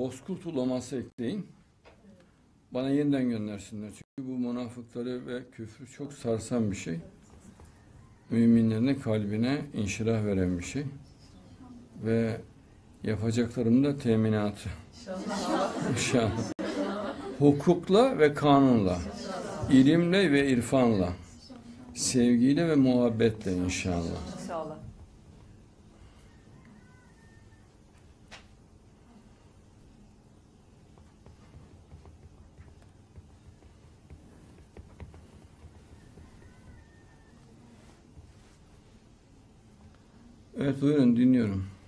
Bozkurt ulaması ekleyin. Bana yeniden göndersinler. Çünkü bu münafıkları ve küfrü çok sarsan bir şey. Müminlerin kalbine inşirah veren bir şey. Ve yapacaklarım da teminatı. İnşallah. Hukukla ve kanunla, ilimle ve irfanla, sevgiyle ve muhabbetle inşallah. İnşallah. Evet, buyurun, dinliyorum.